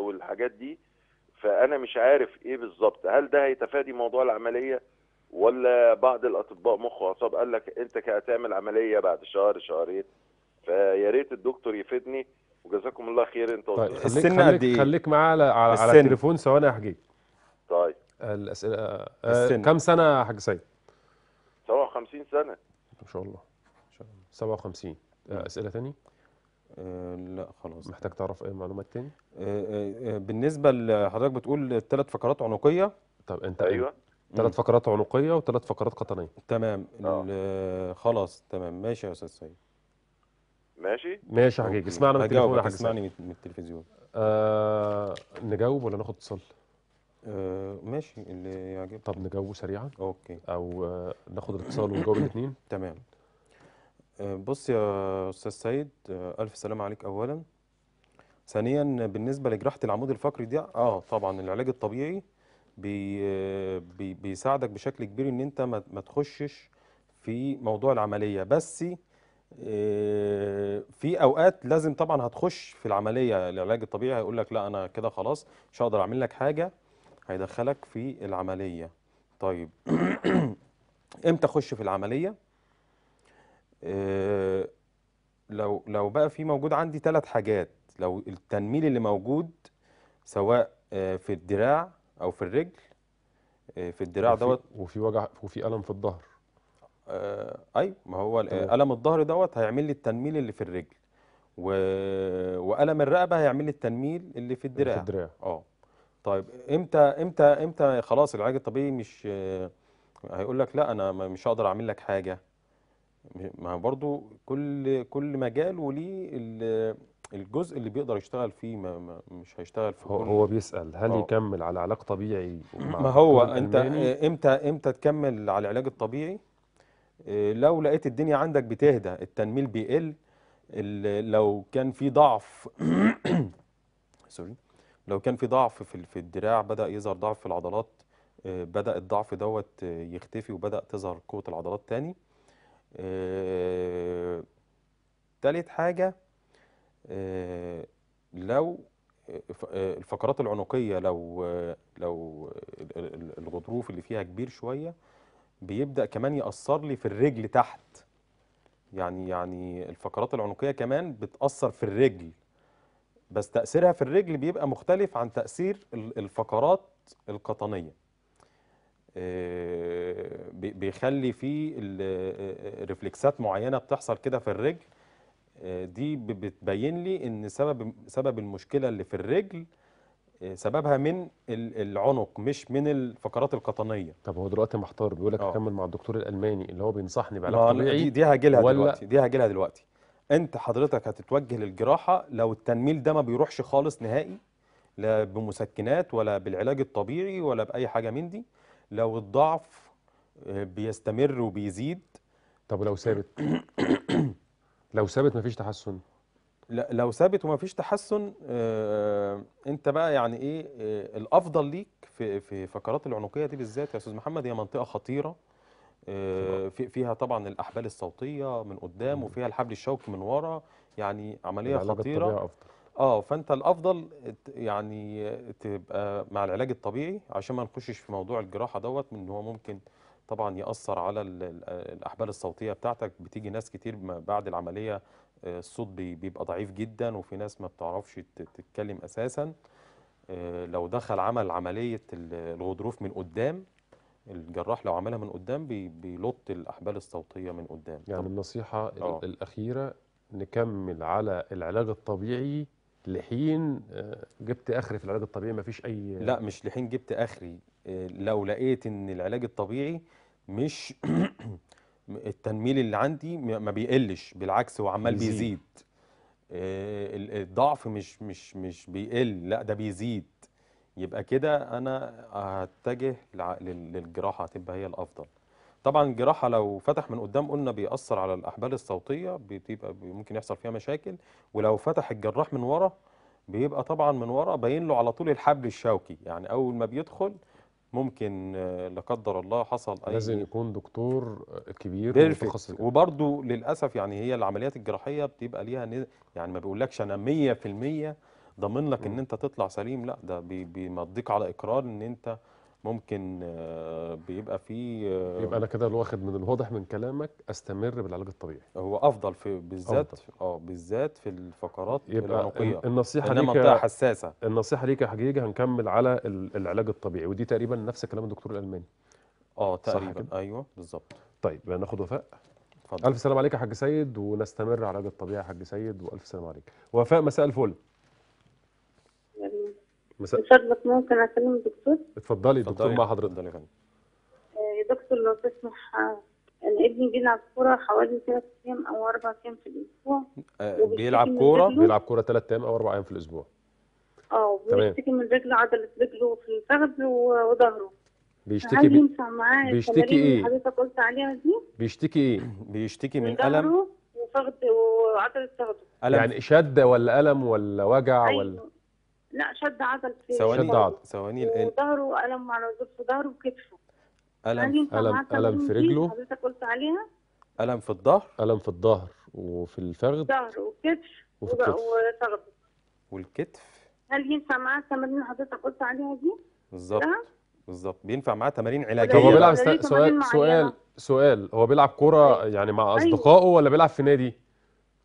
والحاجات دي، فانا مش عارف ايه بالظبط، هل ده هيتفادي موضوع العمليه؟ ولا بعض الاطباء مخ واعصاب قال لك انت هتعمل عمليه بعد شهر شهرين، فيا ريت الدكتور يفيدني وجزاكم الله خير. انت طيب خليك معايا على التليفون ثواني يا حجي. طيب الاسئله كم سنه يا حاج سيد؟ 57 سنه. ما شاء الله 57. اسئله ثاني؟ لا خلاص. محتاج تعرف اي معلومات ثاني؟ بالنسبه لحضرتك بتقول 3 فقرات عنقيه. طب انت ايوه 3 فقرات عنقيه و3 فقرات قطنيه. تمام. خلاص تمام ماشي يا استاذ سيد. ماشي يا حجيج. اسمعنا من التليفون يا حجيج. اسمعني من التلفزيون. نجاوب ولا ناخد اتصال؟ ماشي اللي يعجبك. طب نجاوبه سريعا. اوكي. او ناخد الاتصال ونجاوب الاثنين. تمام. بص يا استاذ سيد، الف سلام عليك اولا. ثانيا بالنسبه لجراحه العمود الفقري دي طبعا العلاج الطبيعي بيساعدك بشكل كبير ان انت ما تخشش في موضوع العمليه، بس في اوقات لازم طبعا هتخش في العمليه. العلاج الطبيعي هيقول لك لا انا كده خلاص مش هقدر اعمل لك حاجه، هيدخلك في العمليه. طيب امتى اخش في العمليه؟ لو بقى في موجود عندي 3 حاجات، لو التنميل اللي موجود سواء في الدراع او في الرجل في الدراع دوت، وفي وجع وفي الم في الظهر. ايوه، ما هو الم الظهر دوت هيعمل لي التنميل اللي في الرجل، والم الرقبه هيعمل لي التنميل اللي في الدراع. طيب امتى خلاص العلاج الطبيعي مش هيقول لك لا انا مش هقدر اعمل لك حاجه؟ ما هو برضه كل مجال وليه الجزء اللي بيقدر يشتغل فيه، مش هيشتغل في هو بيسأل هل يكمل على علاج طبيعي. ما هو انت امتى تكمل على العلاج الطبيعي؟ لو لقيت الدنيا عندك بتهدى، التنميل بيقل، لو كان في ضعف سوري لو كان في ضعف في الدراع، بدأ يظهر ضعف في العضلات، بدأ الضعف دوت يختفي وبدأ تظهر قوة العضلات تاني. تالت حاجة، لو الفقرات العنقية، لو الغضروف اللي فيها كبير شوية، بيبدأ كمان يأثر لي في الرجل تحت. يعني الفقرات العنقية كمان بتأثر في الرجل، بس تأثيرها في الرجل بيبقى مختلف عن تأثير الفقرات القطنية، بيخلي فيه ريفلكسات معينة بتحصل كده في الرجل، دي بتبين لي ان سبب المشكله اللي في الرجل سببها من العنق مش من الفقرات القطنيه. طب هو دلوقتي محتار، بيقول لك اكمل مع الدكتور الالماني اللي هو بينصحني بعلاج طبيعي؟ دي هاجيلها دلوقتي. انت حضرتك هتتوجه للجراحه لو التنميل ده ما بيروحش خالص نهائي، لا بمسكنات ولا بالعلاج الطبيعي ولا باي حاجه من دي. لو الضعف بيستمر وبيزيد. طب لو ثابت مفيش تحسن؟ لا، لو ثابت ومفيش تحسن، انت بقى يعني ايه الافضل ليك في فقرات العنقيه دي بالذات يا استاذ محمد؟ هي منطقه خطيره، فيها طبعا الاحبال الصوتيه من قدام وفيها الحبل الشوكي من ورا، يعني عمليه خطيره. فانت الافضل يعني تبقى مع العلاج الطبيعي عشان ما نخشش في موضوع الجراحه دوت، ان هو ممكن طبعا يأثر على الأحبال الصوتية بتاعتك. بتيجي ناس كتير بعد العملية الصوت بيبقى ضعيف جدا، وفي ناس ما بتعرفش تتكلم أساسا. لو دخل عمل عملية الغضروف من قدام، الجراح لو عملها من قدام بيلط الأحبال الصوتية من قدام. يعني النصيحة الأخيرة نكمل على العلاج الطبيعي لحين جبت اخري في العلاج الطبيعي، مفيش اي؟ لا، مش لحين جبت اخري. لو لقيت ان العلاج الطبيعي مش التنميل اللي عندي ما بيقلش، بالعكس هو عمال بيزيد. الضعف مش بيقل، لا ده بيزيد، يبقى كده انا هتجه للجراحه، هتبقى هي الافضل. طبعا الجراحه لو فتح من قدام قلنا بيأثر على الأحبال الصوتية، بتبقى ممكن يحصل فيها مشاكل. ولو فتح الجراح من ورا، بيبقى طبعا من ورا باين له على طول الحبل الشوكي، يعني أول ما بيدخل ممكن لا قدر الله حصل أي. لازم يكون دكتور كبير متخصص. وبرضه للأسف يعني هي العمليات الجراحية بتبقى ليها يعني ما بيقولكش أنا 100% ضامن لك إن أنت تطلع سليم، لا ده بيمضيك على إقرار إن أنت ممكن بيبقى فيه. يبقى انا كده واخد من الواضح من كلامك استمر بالعلاج الطبيعي، هو افضل في بالذات في الفقرات العنقيه. النصيحه ليك منطقه حساسه، النصيحه ليك يا حجيجه هنكمل على العلاج الطبيعي، ودي تقريبا نفس كلام الدكتور الالماني. تقريبا ايوه بالظبط. طيب هناخد وفاء. اتفضل. الف سلام عليك يا حاج سيد، ونستمر على العلاج الطبيعي يا حاج سيد، والف سلام عليك وفاء. مساء الفل. مشربك ممكن اكلم الدكتور؟ اتفضلي الدكتور مع حضرتك. يا دكتور لو تسمح، انا ابني بيلعب كوره حوالي 3 ايام او 4 ايام في الاسبوع. بيلعب كوره 3 ايام او 4 ايام في الاسبوع. وبيشتكي من رجله، عضله رجله في الفخذ وظهره. بيشتكي ايه؟ حضرتك قلت عليها دي؟ بيشتكي من الم وفخذ وعضله فخذه. يعني شده ولا الم ولا وجع ولا؟ لا، شد عضل في ثواني. وظهره ألم على ظرف ظهره وكتفه. ألم في رجله حضرتك قلت عليها. ألم في الظهر وفي الفخذ. ظهر وكتف وفخذ والكتف. هل ينفع معاه التمارين اللي حضرتك قلت عليها دي؟ بالظبط بينفع معاه تمارين علاجية. هو بيلعب سؤال هو بيلعب كورة يعني مع أصدقائه ولا بيلعب في نادي؟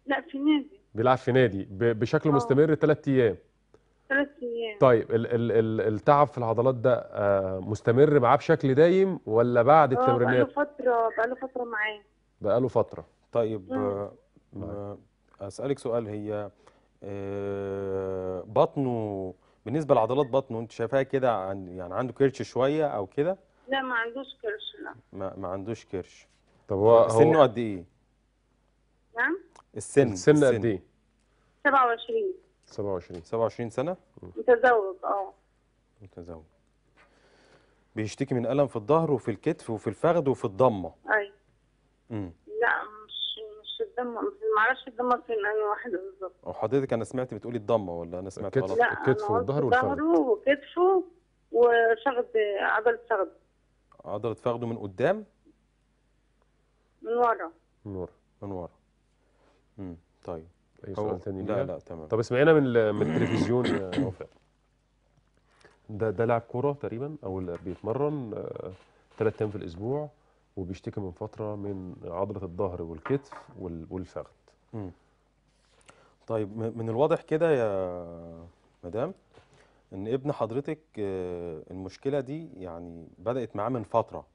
لا، في نادي. بيلعب في نادي بشكل مستمر 3 أيام. طيب التعب في العضلات ده مستمر معاه بشكل دايم ولا بعد التمرينات؟ بقاله فتره معاه. بقاله فتره. طيب اسالك سؤال، هي بطنه بالنسبه لعضلات بطنه انت شايفاها كده يعني عنده كرش شويه او كده؟ لا ما عندوش كرش. لا ما عندوش كرش. طب هو سنه قد ايه؟ نعم السن قد ايه؟ 27 سنة؟ متزوج. متزوج. بيشتكي من ألم في الظهر وفي الكتف وفي الفخذ وفي الضمة. أيوة. لا مش الضمة، ما اعرفش الضمة فين أي واحدة بالظبط. وحضرتك أنا سمعت بتقولي الضمة ولا أنا سمعت غلط؟ لا الكتف والظهر والفخذ. ظهره وكتفه وفخذ، عضلة فخذه. عضلة فخذه من قدام؟ من ورا. من ورا. طيب. أي سؤال تاني؟ لا تمام. طب اسمعينا من التلفزيون يا وفاء. ده لاعب كوره تقريبا او بيتمرن 3 ايام في الاسبوع، وبيشتكي من فتره من عضله الظهر والكتف والفخذ. طيب من الواضح كده يا مدام ان ابن حضرتك المشكله دي يعني بدات معاه من فتره،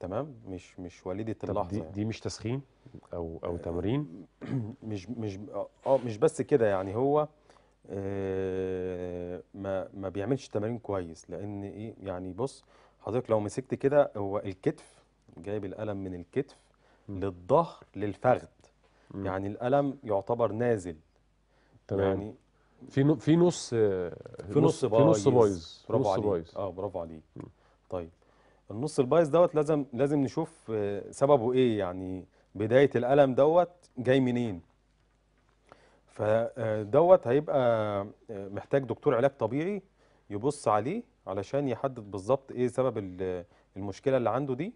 تمام؟ مش وليده اللحظه. دي يعني مش تسخين او تمرين؟ مش بس كده، يعني هو ما بيعملش تمارين كويس، لان ايه يعني بص حضرتك لو مسكت كده هو الكتف جايب الالم من الكتف للظهر للفخذ، يعني الالم يعتبر نازل. تمام. يعني في نص بايظ. برافو عليك. طيب النص البايظ دوت لازم نشوف سببه ايه، يعني بداية الألم دوت جاي منين؟ فدوت هيبقى محتاج دكتور علاج طبيعي يبص عليه علشان يحدد بالظبط ايه سبب المشكلة اللي عنده دي،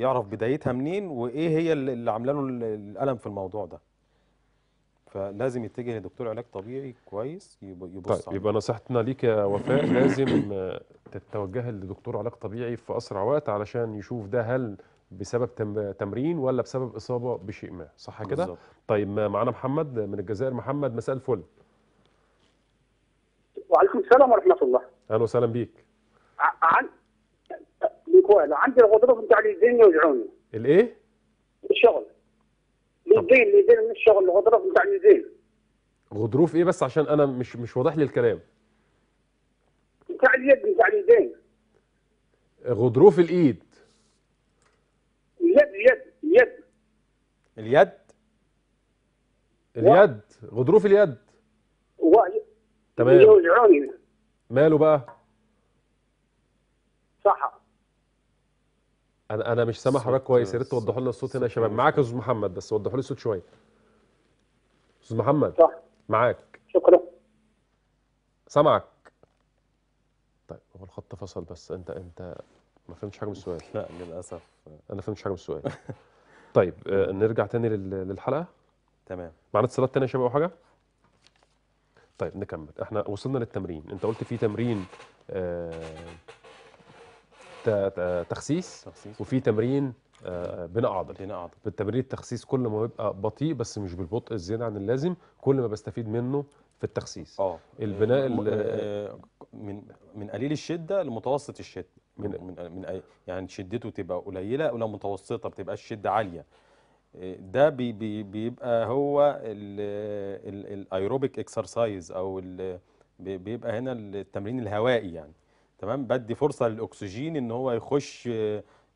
يعرف بدايتها منين وايه هي اللي عامله له الألم في الموضوع ده. فلازم يتجه لدكتور علاج طبيعي كويس يبص عليه. طيب يبقى نصيحتنا ليك يا وفاء لازم تتوجه لدكتور علاج طبيعي في أسرع وقت علشان يشوف ده هل بسبب تمرين ولا بسبب اصابه بشيء ما، صح كده؟ طيب معانا محمد من الجزائر. محمد مساء الفل. وعليكم السلام ورحمه الله. اهلا وسهلا بيك. عندي الغضروف بتاع اليدين يوجعوني. الايه؟ الشغل. اليدين مش الشغل، الغضروف بتاع اليدين. غضروف ايه بس عشان انا مش واضح لي الكلام؟ بتاع اليد، بتاع اليدين. غضروف الايد. اليد غضروف اليد. تمام. يوجعوني. ماله بقى؟ صح. انا مش سامع حضرتك كويس، يا ريت توضحوا لنا الصوت هنا يا شباب. معاك يا استاذ محمد بس وضحوا لي الصوت شويه. استاذ محمد. صح. معاك. شكرا. سامعك. طيب هو الخط فصل بس انت ما فهمتش حاجه من السؤال. لا للاسف انا فهمتش حاجه من السؤال. طيب نرجع تاني للحلقه. تمام. معانا اتصالات تانيه يا شباب او حاجه؟ طيب نكمل، احنا وصلنا للتمرين. انت قلت في تمرين تخسيس وفي تمرين بناء عضلي. بالتمرين التخسيس كل ما بيبقى بطيء بس مش بالبطء الزياده عن اللازم، كل ما بستفيد منه في التخسيس. البناء من قليل الشده لمتوسط الشده، من يعني شدته تبقى قليله ولا متوسطه، بتبقى الشده عاليه. ده بيبقى هو الايروبيك اكسرسايز، او بيبقى هنا التمرين الهوائي يعني. تمام. بدي فرصه للاكسجين ان هو يخش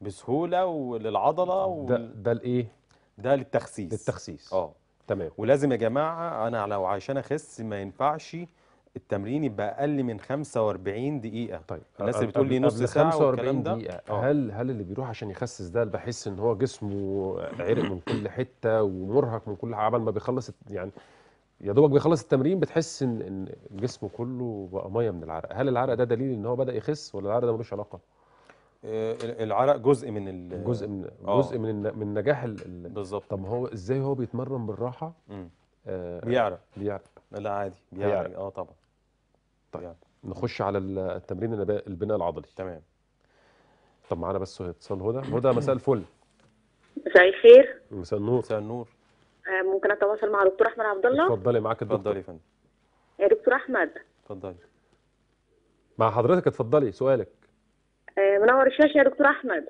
بسهوله وللعضله ده الايه؟ ده للتخسيس. تمام. ولازم يا جماعه انا لو عشان اخس ما ينفعش التمرين يبقى اقل من 45 دقيقة. طيب الناس اللي بتقول لي نص ساعة والكلام ده هل اللي بيروح عشان يخسس ده اللي بحس ان هو جسمه عرق من كل حتة ومرهق من كل عبال ما بيخلص، يعني يا دوبك بيخلص التمرين بتحس ان جسمه كله بقى مية من العرق، هل العرق ده دليل ان هو بدأ يخس ولا العرق ده ملوش علاقة؟ العرق جزء من جزء من نجاح بالظبط. طب هو ازاي هو بيتمرن بالراحة بيعرق؟ لا عادي بيعرق. طبعا. طيب يعني. نخش على التمرين البناء العضلي. تمام. طب معانا بس اتصال هدى مساء الفل. مساء الخير. مساء النور. مساء النور. ممكن اتواصل مع دكتور احمد عبد الله؟ اتفضلي معاك الدكتور. اتفضلي يا فندم. يا دكتور احمد. اتفضلي. مع حضرتك، اتفضلي سؤالك. منور الشاشه يا دكتور احمد.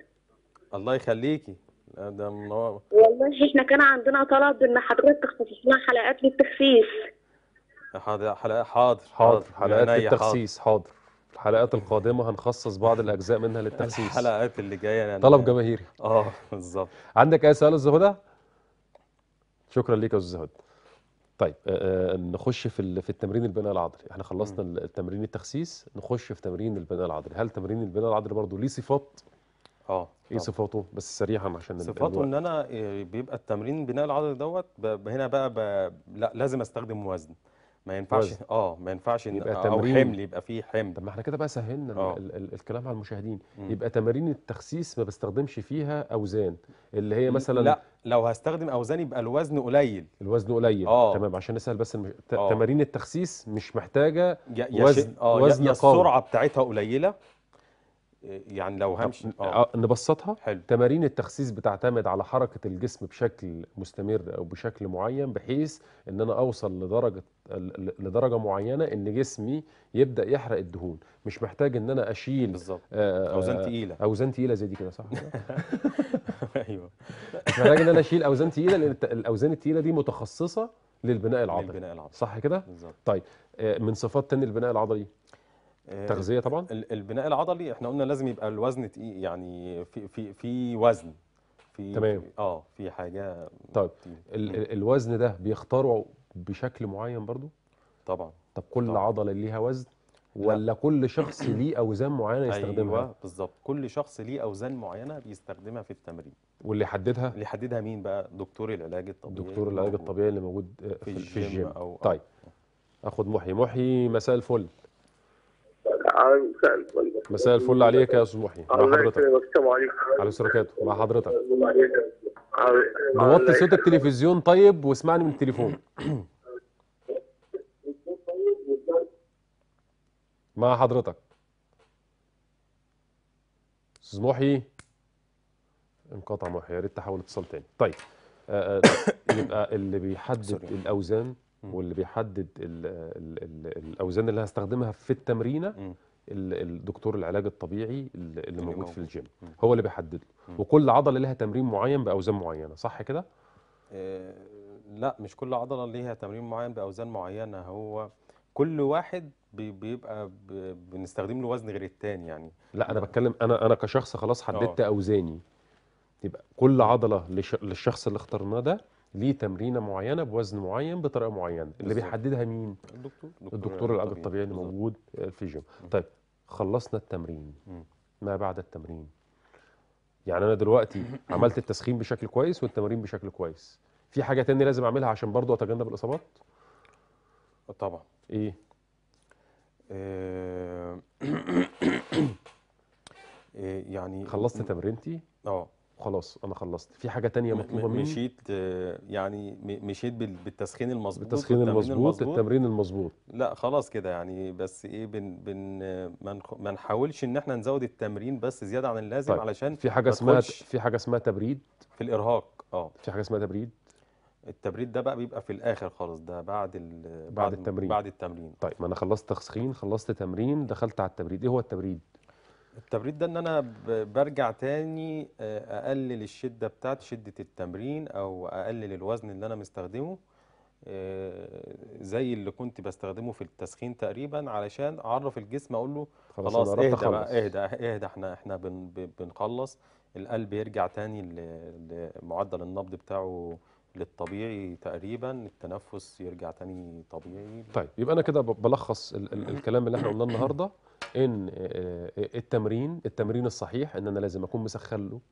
الله يخليكي، ده منور والله. احنا كان عندنا طلب ان حضرتك تخصص لنا حلقات للتخسيس. حاضر حلقات للتخسيس، حاضر. الحلقات القادمه هنخصص بعض الاجزاء منها للتخسيس، الحلقات اللي جايه يعني. طلب جماهيري. بالظبط. عندك اي سؤال يا استاذ هدى؟ شكرا ليك يا استاذ هدى. طيب نخش في التمرين البناء العضلي. احنا خلصنا التمرين التخسيس، نخش في تمرين البناء العضلي. هل تمرين البناء العضلي برضه ليه صفات؟ ايه صفاته بس سريعا عشان صفاته ان انا بيبقى التمرين البناء العضلي دوت هنا بقى لا لازم استخدم موازنه، ما ينفعش وزن. ما ينفعش يبقى تمرين او حمل، يبقى فيه حمل. طب ما احنا كده بقى سهلنا الكلام على المشاهدين. يبقى تمارين التخسيس ما بستخدمش فيها اوزان، اللي هي مثلا لا لو هستخدم اوزان يبقى الوزن قليل، الوزن قليل. تمام، عشان نسهل بس تمارين التخسيس مش محتاجه وزن. وزن قوي، السرعه بتاعتها قليله يعني لو همشي. نبسطها. حلو. تمارين التخسيس بتعتمد على حركة الجسم بشكل مستمر أو بشكل معين، بحيث إن أنا أوصل لدرجة معينة إن جسمي يبدأ يحرق الدهون، مش محتاج إن أنا أشيل أوزان تقيلة. أوزان تقيلة زي دي كده، صح؟ أيوه، مش محتاج إن أنا أشيل أوزان تقيلة، لأن الأوزان التقيلة دي متخصصة للبناء العضلي، صح كده؟ طيب من صفات تاني البناء العضلي تغذية طبعا. البناء العضلي احنا قلنا لازم يبقى الوزن تقيل، يعني في وزن، في تمام. في حاجه. طيب الوزن ده بيختاره بشكل معين برضو طبعا. طب كل عضله ليها وزن ولا كل شخص ليه اوزان معينه يستخدمها؟ ايوه بالظبط، كل شخص ليه اوزان معينه بيستخدمها في التمرين. واللي يحددها مين بقى؟ دكتور العلاج الطبيعي. دكتور العلاج الطبيعي اللي موجود في الجيم أو طيب اخد محي. مساء الفل. مساء الفل عليك يا استاذ محي. مع حضرتك. السلام عليكم. على السركات. مع حضرتك. نوطي صوت التلفزيون طيب، واسمعني من التليفون. مع حضرتك. استاذ محي. انقطع محي، يا ريت تحاول اتصال تاني. طيب يبقى اللي بيحدد الاوزان واللي بيحدد الاوزان اللي هستخدمها في التمرينه الدكتور العلاج الطبيعي اللي موجود في الجيم، هو اللي بيحدده. وكل عضله لها تمرين معين باوزان معينه، صح كده؟ لا، مش كل عضله ليها تمرين معين باوزان معينه. هو كل واحد بيبقى بنستخدم له وزن غير الثاني يعني. لا انا بتكلم انا كشخص خلاص حددت اوزاني، يبقى كل عضله للشخص اللي اخترناه ده ليه تمرينه معينه بوزن معين بطريقه معينه. اللي بيحددها مين؟ الدكتور العلاج الطبيعي اللي موجود في الجيم. طيب خلصنا التمرين، ما بعد التمرين يعني انا دلوقتي عملت التسخين بشكل كويس والتمارين بشكل كويس، في حاجه تانية لازم اعملها عشان برضو اتجنب الاصابات؟ طبعا. ايه؟ يعني خلصت تمرينتي خلاص، انا خلصت. في حاجه تانية مطلوبه مني؟ مشيت يعني مشيت بالتسخين المظبوط، التمرين المظبوط. لا خلاص كده يعني، بس ايه، ما نحاولش ان احنا نزود التمرين بس زياده عن اللازم. طيب. علشان في حاجه اسمها تبريد في الارهاق. في حاجه اسمها تبريد. التبريد ده بقى بيبقى في الاخر خالص، ده بعد التمرين. بعد التمرين. طيب ما انا خلصت تسخين، خلصت تمرين، دخلت على التبريد. ايه هو التبريد؟ التبريد ده ان انا برجع تاني اقلل الشده بتاعت شده التمرين، او اقلل الوزن اللي انا مستخدمه زي اللي كنت بستخدمه في التسخين تقريبا، علشان اعرف الجسم اقول له خلاص اهدى بقى، اهدى احنا بنخلص. القلب يرجع تاني لمعدل النبض بتاعه للطبيعي تقريبا، التنفس يرجع تاني طبيعي. طيب يبقى انا كده بلخص الكلام اللي احنا قلناه النهارده، ان التمرين الصحيح ان انا لازم اكون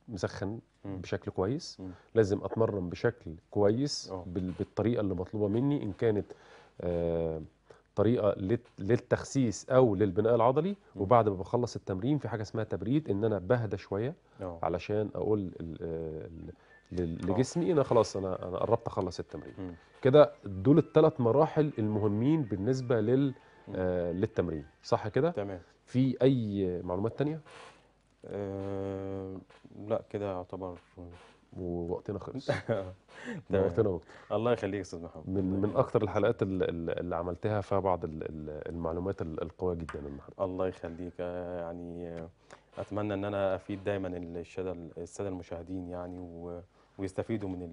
مسخن بشكل كويس، لازم اتمرن بشكل كويس بالطريقه اللي مطلوبه مني، ان كانت طريقه للتخسيس او للبناء العضلي. وبعد ما بخلص التمرين في حاجه اسمها تبريد، ان انا بهدى شويه علشان اقول لجسمي انا خلاص، انا قربت اخلص التمرين. كده دول الثلاث مراحل المهمين بالنسبه للتمرين، صح كده؟ تمام. في اي معلومات تانية؟ لا كده يعتبر ووقتنا خلص. وقتنا وقت. الله يخليك استاذ محمد. من اكتر الحلقات اللي عملتها فيها بعض المعلومات القويه جدا النهارده. الله يخليك. يعني اتمنى ان انا افيد دايما الساده المشاهدين يعني ويستفيدوا من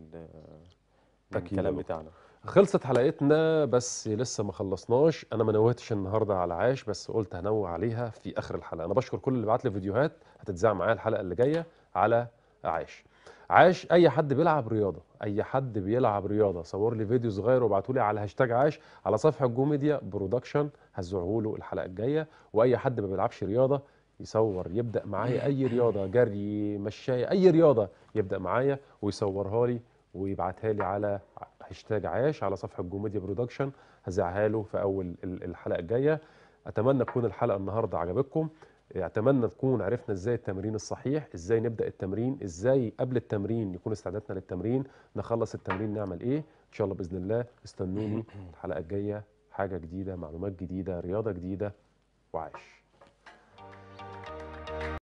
الكلام بتاعنا. خلصت حلقتنا بس لسه ما خلصناش. انا ما نوهتش النهارده على عاش بس قلت هنوه عليها في اخر الحلقه. انا بشكر كل اللي بعت لي فيديوهات هتتذاع معايا الحلقه اللي جايه على عاش. عاش اي حد بيلعب رياضه، اي حد بيلعب رياضه صور لي فيديو صغير وابعته لي على هاشتاج عاش على صفحه جوميديا برودكشن، هزعه له الحلقه الجايه. واي حد ما بيلعبش رياضه يصور يبدا معايا اي رياضه، جري، مشايه، اي رياضه يبدا معايا ويصورها لي ويبعتها لي على هاشتاج عاش على صفحه جوميديا برودكشن، هزعها له في اول الحلقه الجايه. اتمنى تكون الحلقه النهارده عجبتكم، اتمنى تكون عرفنا ازاي التمرين الصحيح، ازاي نبدا التمرين، ازاي قبل التمرين يكون استعدادنا للتمرين، نخلص التمرين نعمل ايه. ان شاء الله باذن الله استنوني الحلقه الجايه، حاجه جديده، معلومات جديده، رياضه جديده، وعاش.